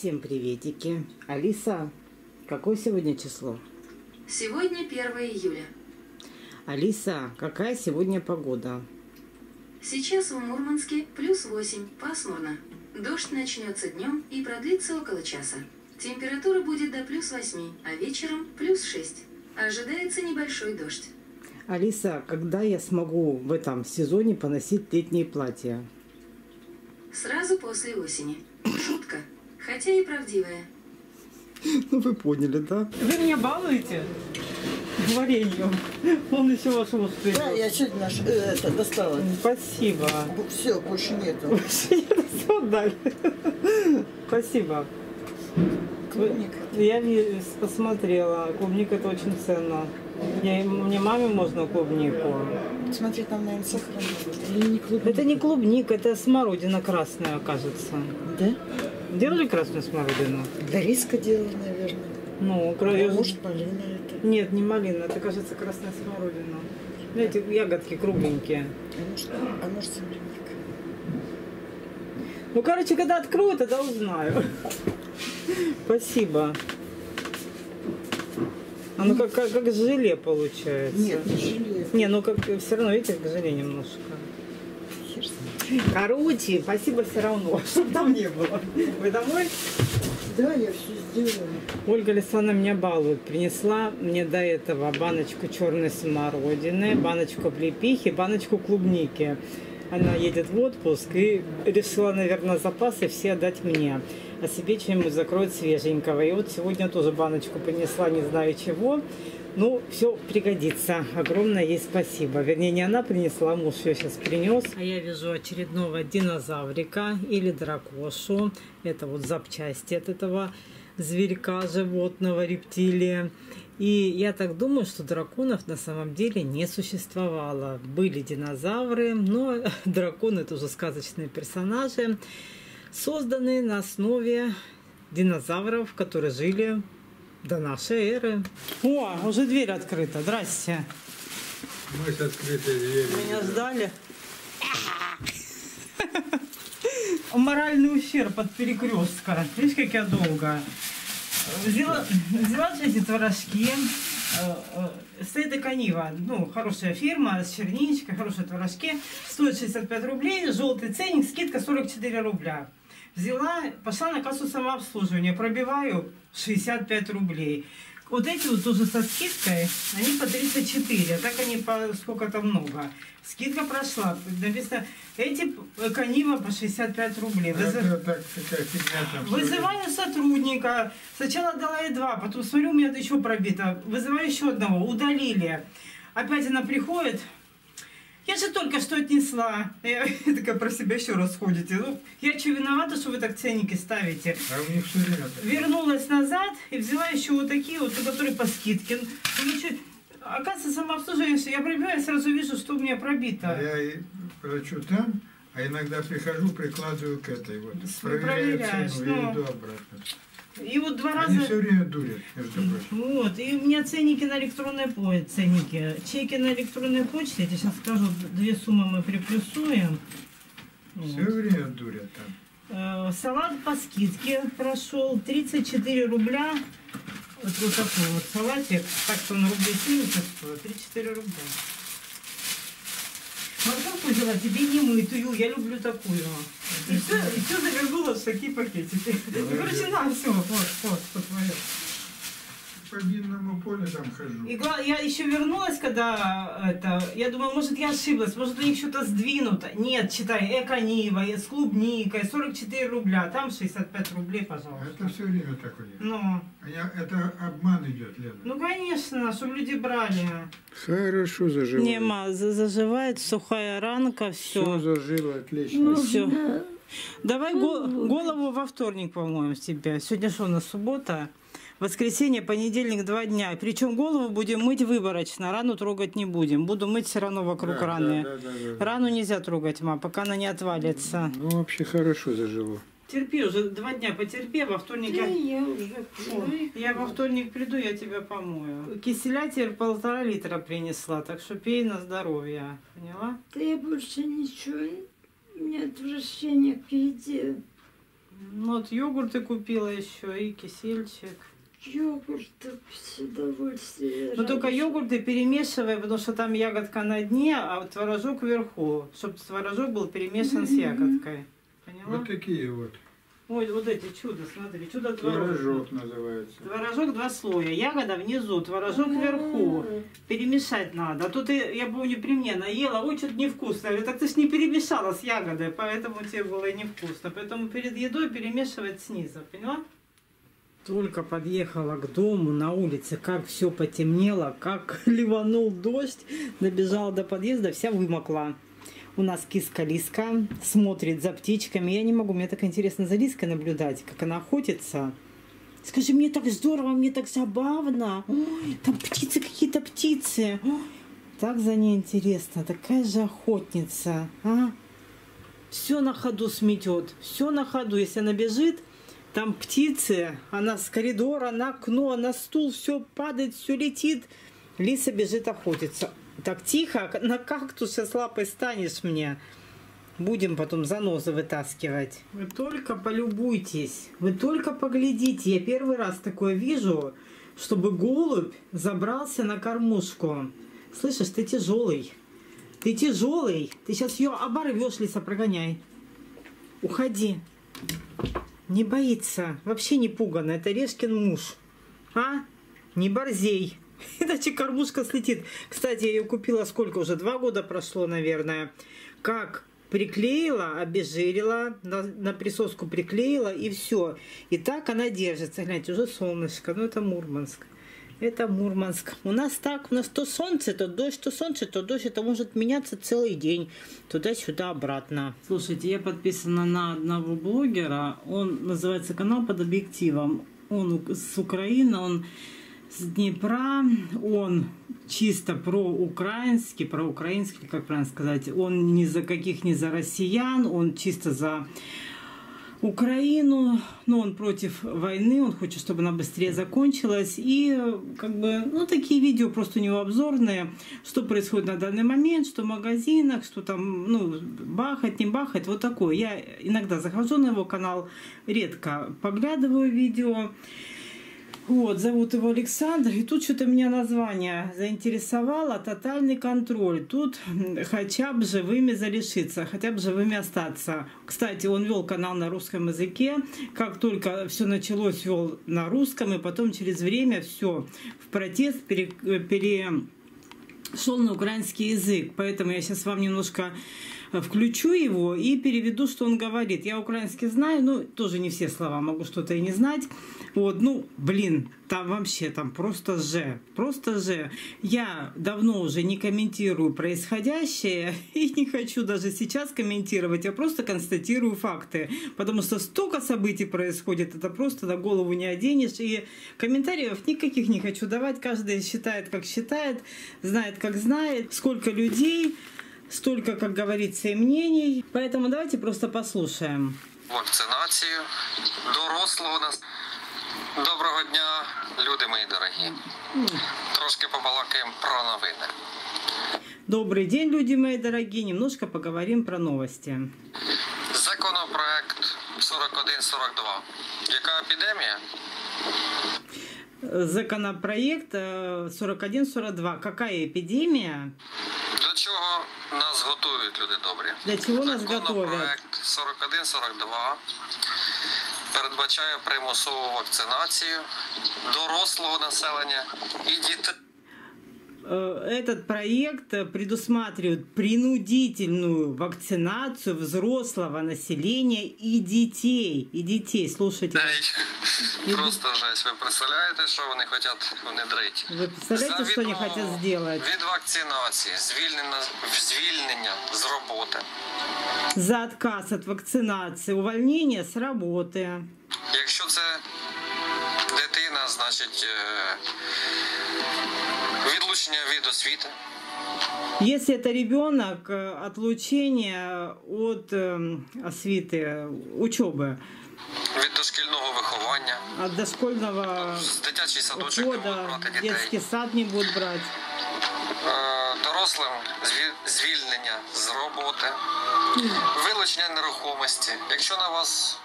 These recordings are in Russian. Всем приветики. Алиса, какое сегодня число? Сегодня 1 июля. Алиса, какая сегодня погода? Сейчас в Мурманске +8, пасмурно. Дождь начнется днем и продлится около часа. Температура будет до +8, а вечером +6. Ожидается небольшой дождь. Алиса, когда я смогу в этом сезоне поносить летние платья? Сразу после осени. Шутка, хотя и правдивая. Ну вы поняли, да? Вы меня балуете вареньем. Он еще вашему успех. Да, я сегодня наш, это достала. Спасибо. Все, больше нету. Больше нету, дали. Спасибо. Клубника. Я посмотрела. Клубника — это очень ценно. Мне маме можно клубнику. Смотри, там, наверное, сахар. Это не клубника, это смородина красная, кажется. Да? Делали красную смородину? Да, риска делала, наверное. Ну, а может, малина это? Нет, не малина, это, кажется, красная смородина. Да. Эти ягодки кругленькие. А может, земляника? Ну, короче, когда открою, тогда узнаю. Спасибо. Оно как желе получается. Нет, не желе. Не, ну как все равно, видите, как желе немножко. Короче, спасибо все равно, чтобы там не было. Вы домой? Да, я все сделала. Ольга Александровна меня балует. Принесла мне до этого баночку черной смородины, баночку облепихи, баночку клубники. Она едет в отпуск и решила, наверное, запасы все отдать мне. А себе чем-нибудь закроет свеженького. И вот сегодня тоже баночку принесла, не знаю чего. Ну, все пригодится. Огромное ей спасибо. Вернее, не она принесла, муж ее сейчас принес. А я вижу очередного динозаврика или дракошу. Это вот запчасти от этого зверька, животного, рептилия. И я так думаю, что драконов на самом деле не существовало. Были динозавры, но драконы тоже сказочные персонажи, созданные на основе динозавров, которые жили до нашей эры. О, уже дверь открыта. Здрасте. Мы с открытой дверью. Меня ждали. Моральный ущерб от перекрестка. Видишь, как я долго. Взяла эти творожки. С Деканива. Ну, хорошая фирма, с черничкой, хорошие творожки. Стоит 65 рублей, желтый ценник, скидка 44 рубля. Взяла, пошла на кассу самообслуживания, пробиваю 65 рублей. Вот эти вот тоже со скидкой, они по 34, а так они по сколько-то много. Скидка прошла, написано, эти Канива по 65 рублей. Вызываю сотрудника, сначала дала ей 2, потом смотрю, у меня это еще пробито. Вызываю еще одного, удалили. Опять она приходит. Я же только что отнесла. Я такая про себя еще раз ходите. Ну, я что, виновата, что вы так ценники ставите? А у них все время. Вернулась назад и взяла еще вот такие вот, которые по скидке. Оказывается, самообслуживание, я пробиваю, сразу вижу, что у меня пробито. Я врачу там, а иногда прихожу, прикладываю к этой вот. Проверяю цену, иду обратно. И вот 2 раза... Они все время дурят, между прочим. Вот, и у меня ценники на электронной почте, чеки на электронной почте, я тебе сейчас скажу, 2 суммы мы приплюсуем. Все вот. Время дурят там. Салат по скидке прошел, 34 рубля, вот такой вот салатик, так что он рублей 70 стоит, 34 рубля. Морковку взяла тебе немытую, я люблю такую. И все завернуло в такие пакетики. Короче, на, все, вот твое. По минному полю там хожу. И я еще вернулась, когда это, я думаю, может, я ошиблась, может, у них что-то сдвинуто. Нет, читай, Эко Нива, с клубникой, 44 рубля, там 65 рублей, пожалуйста. Это все время такое. Ну. Это обман идет, Лена. Ну, конечно, чтобы люди брали. Хорошо заживает. Не, ма, заживает, сухая ранка, все. Все зажило, отлично. Ну, все. Давай голову во вторник помоем с тебя. Сегодня что у нас, суббота? Воскресенье, понедельник, 2 дня. Причем голову будем мыть выборочно. Рану трогать не будем. Буду мыть все равно вокруг раны. Да. Рану нельзя трогать, ма, пока она не отвалится. Ну, вообще хорошо зажило. Терпи, уже 2 дня потерпи, во вторник... Да, я уже приду. Я во вторник приду, я тебя помою. Киселя теперь 1,5 литра принесла, так что пей на здоровье. Поняла? Да я больше ничего, у меня отвращение к еде. Ну, вот йогурты купила еще и кисельчик. Йогурты с удовольствием. Но только йогурты перемешивай, потому что там ягодка на дне, а вот творожок вверху, чтобы творожок был перемешан с ягодкой. Поняла? Вот такие вот. Ой, вот эти чудо, смотри, чудо творожок. Творожок называется. Творожок два слоя, ягода внизу, творожок вверху. Перемешать надо. А тут я помню, при мне наела, ой, что-то невкусно. Я говорю, так ты ж не перемешала с ягодой, поэтому тебе было и невкусно. Поэтому перед едой перемешивать снизу, поняла? Только подъехала к дому, на улице, как все потемнело, как ливанул дождь, добежала до подъезда, вся вымокла. У нас киска Лиска смотрит за птичками. Я не могу, мне так интересно за Лиской наблюдать, как она охотится. Скажи, мне так здорово, мне так забавно. Ой, там птицы, какие-то птицы. Ой, так за ней интересно, такая же охотница. А? Все на ходу сметет, все на ходу. Если она бежит, там птицы, она с коридора на окно, на стул, все падает, все летит. Лиса бежит охотиться. Так тихо, на кактус сейчас лапой станешь мне. Будем потом занозы вытаскивать. Вы только полюбуйтесь, вы только поглядите. Я первый раз такое вижу, чтобы голубь забрался на кормушку. Слышишь, ты тяжелый. Ты тяжелый. Ты сейчас ее оборвешь, Лиса, прогоняй. Уходи. Не боится, вообще не пугана. Это Решкин муж. А? Не борзей. Иначе кормушка слетит. Кстати, я ее купила сколько уже? 2 года прошло, наверное. Как приклеила, обезжирила, на присоску приклеила и все. И так она держится. Гляньте, уже солнышко. Ну, это Мурманск. Это Мурманск. У нас так, у нас то солнце, то дождь, то солнце, то дождь. Это может меняться целый день. Туда-сюда, обратно. Слушайте, я подписана на одного блогера. Он называется канал под объективом. Он с Украины, он с Днепра, он чисто проукраинский, как правильно сказать, он ни за каких, не за россиян, он чисто за Украину, но он против войны, он хочет, чтобы она быстрее закончилась, и как бы, ну, такие видео просто у него обзорные, что происходит на данный момент, что в магазинах, что там, ну, бахать, не бахать, вот такое. Я иногда захожу на его канал, редко поглядываю видео. Вот, зовут его Александр, и тут что-то меня название заинтересовало, тотальный контроль, тут хотя бы живыми залишиться, хотя бы живыми остаться. Кстати, он вел канал на русском языке, как только все началось, вел на русском, и потом через время все в протест перешел на украинский язык, поэтому я сейчас вам немножко включу его и переведу, что он говорит. Я украинский знаю, но тоже не все слова, могу что-то и не знать. Вот, ну, блин, там вообще, там просто же. Я давно уже не комментирую происходящее и не хочу даже сейчас комментировать, я просто констатирую факты, потому что столько событий происходит, это просто на голову не оденешь, и комментариев никаких не хочу давать, каждый считает, знает, как знает, сколько людей, столько, как говорится, и мнений. Поэтому давайте просто послушаем. Вакцинацию дорослого нас. Доброго дня, люди мої дорогі. Трошки побалакаємо про новини. Добрий день, люди мої дорогі. Немножко поговоримо про новості. Законопроект 4142. Яка епідемія? Законопроект 4142. Какая эпидемия? Для чего нас готовят, люди добрые? Для чего нас готовят? Законопроект 4142 передбачає примусову вакцинацію дорослого населення і дітей. Этот проект предусматривает принудительную вакцинацию взрослого населения и детей. И детей, слушайте. Просто жесть. Вы представляете, что они хотят внедрить? Вы представляете, что они хотят сделать? Від вакцинации, звільнення с работы. За отказ от вакцинации, увольнение с работы. Если это дитина, значит... Отлучение от освіти. Если это ребенок, отлучение от освіти, учебы. От дошкільного виховання. От дошкольного ухода. Детский сад не будут брать. Дорослим звільнення з роботи. Вилучення нерухомості. Якщо на вас...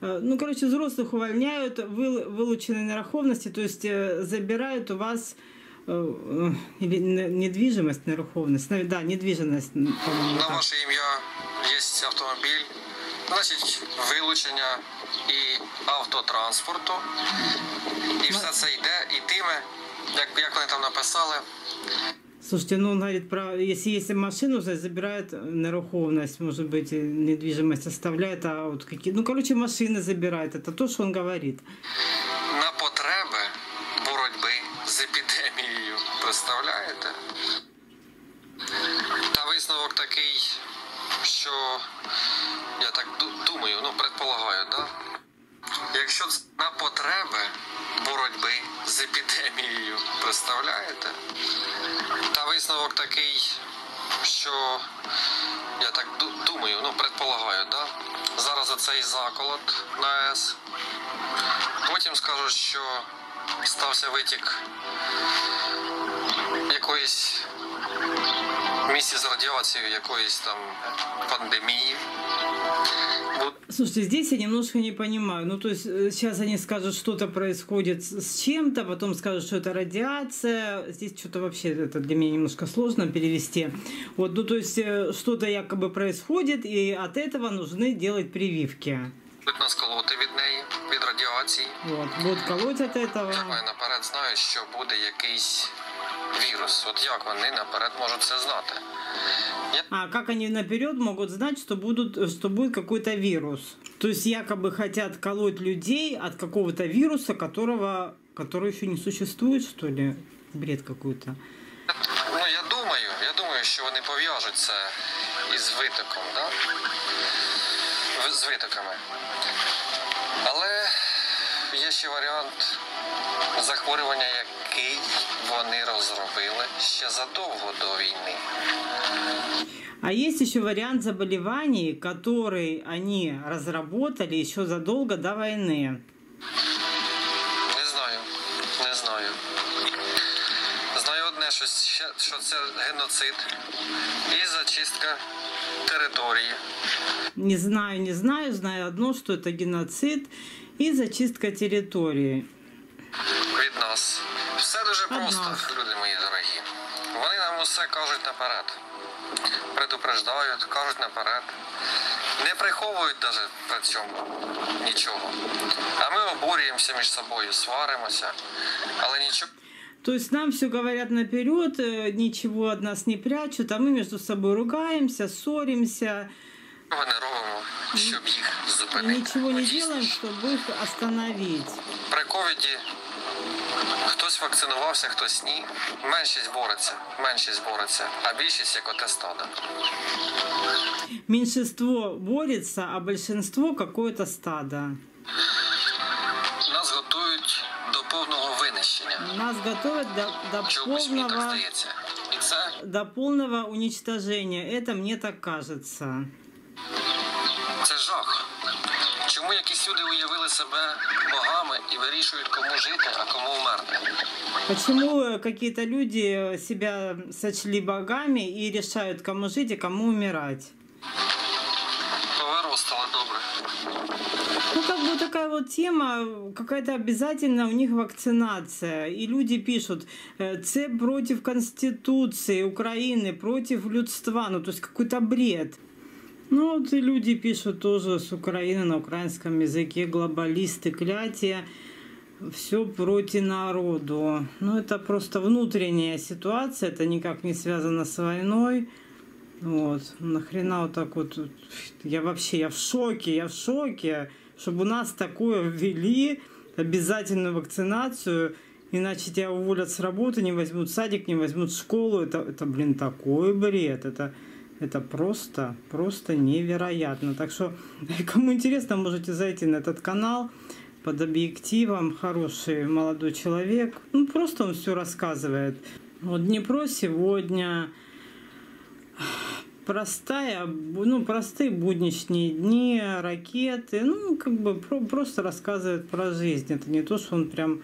Ну, короче, взрослых увольняют, вылученные нерухомости, то есть забирают у вас недвижимость, нерухомость, да, недвижимость. На ваше имя есть автомобиль, значит, вилучення і автотранспорту, і все це йде, і тиме, як вони там написали. Слушайте, ну он говорит, про, если есть машину, забирает нерухомость, может быть, недвижимость оставляет, а вот какие... Ну, короче, машины забирает, это то, что он говорит. На потребы борьбы с эпидемией, представляете? Та висновок такий, що, я так думаю, ну, предполагаю, да? Якщо на потреби боротьби з епідемією, представляєте? Та висновок такий, що, я так думаю, ну, предполагаю, да? Зараз оцей заколот на АЕС. Потім скажуть, що стався витік якоїсь вместе с радиацией, якоїсь там пандемии. Слушайте, здесь я немножко не понимаю. Ну, то есть сейчас они скажут, что-то происходит с чем-то, потом скажут, что это радиация. Здесь что-то вообще это для меня немножко сложно перевести. Вот, ну, то есть что-то якобы происходит, и от этого нужны делать прививки. Будуть нас колоти від неї, від радіації. От, будуть колоть від этого. Я наперед знаю, що буде якийсь вірус. От як вони наперед можуть це знати? А как они наперед могут знать, что будет какой-то вирус? То есть якобы хотят колоть людей от какого-то вируса, который еще не существует, что ли? Бред какой-то. Ну, я думаю, що вони пов'яжуть це із витоком, да? З витоками. Але є ще варіант захворювання, який вони розробили ще задовго до війни. А есть еще вариант заболеваний, который они разработали еще задолго до войны. Не знаю. Знаю одне, що це геноцид і зачистка территории. Не знаю. Знаю одно, что это геноцид и зачистка территории. Від нас. Все дуже просто, люди мої дорогі. Вони нам усе кажуть наперед. Предупреждають, кажуть наперед. Не приховують навіть при цьому нічого. А ми обурюємося між собою, сваримося, але нічого. То есть нам все говорят наперед, ничего от нас не прячут, а мы между собой ругаемся, ссоримся. И ничего не делаем, чтобы их остановить. При ковиде хтось вакцинувався, хтось ні. Меншість бореться, а більшість як оте стадо. Меншинство борется, а большинство какое-то стадо. Нас готують до повного винищення. Нас готовят до полного уничтожения. Это мне так кажется. Це жах. Чому якісь люди уявили себе богами і вирішують, кому жити, а кому вмерти? Почему какие-то люди себя сочли богами и решают, кому жить и кому умирать? Повыростало добре. Ну, как бы такая вот тема, какая-то обязательно у них вакцинация. И люди пишут, це против Конституции Украины, против людства. Ну, то есть какой-то бред. Ну, вот и люди пишут тоже с Украины на украинском языке. Глобалисты, клятия, все против народу. Ну, это просто внутренняя ситуация, это никак не связано с войной. Вот, нахрена вот так вот. Я в шоке, чтобы у нас такое ввели, обязательную вакцинацию, иначе тебя уволят с работы, не возьмут в садик, не возьмут в школу. Это блин, такой бред, это просто невероятно. Так что, кому интересно, можете зайти на этот канал под объективом. Хороший молодой человек. Ну, просто он все рассказывает. Вот Днепро сегодня простые будничные дни, ракеты. Ну, как бы просто рассказывает про жизнь. Это не то, что он прям...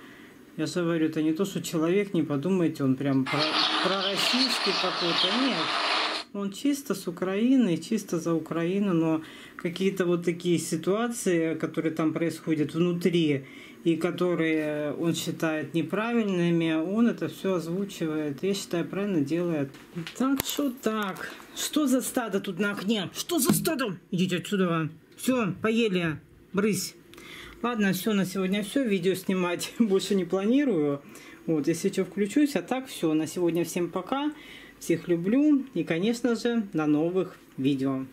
Я же говорю, это не то, что человек, не подумайте, он прям пророссийский какой-то. Нет. Он чисто с Украины, чисто за Украину, но какие-то вот такие ситуации, которые там происходят внутри и которые он считает неправильными, он это все озвучивает. Я считаю, правильно делает. Так что так. Что за стадо тут на окне? Что за стадо? Идите отсюда. Все, поели. Брысь. Ладно, все, на сегодня все. Видео снимать больше не планирую. Вот, если что, включусь. А так все. На сегодня всем пока. Всех люблю и, конечно же, до новых видео.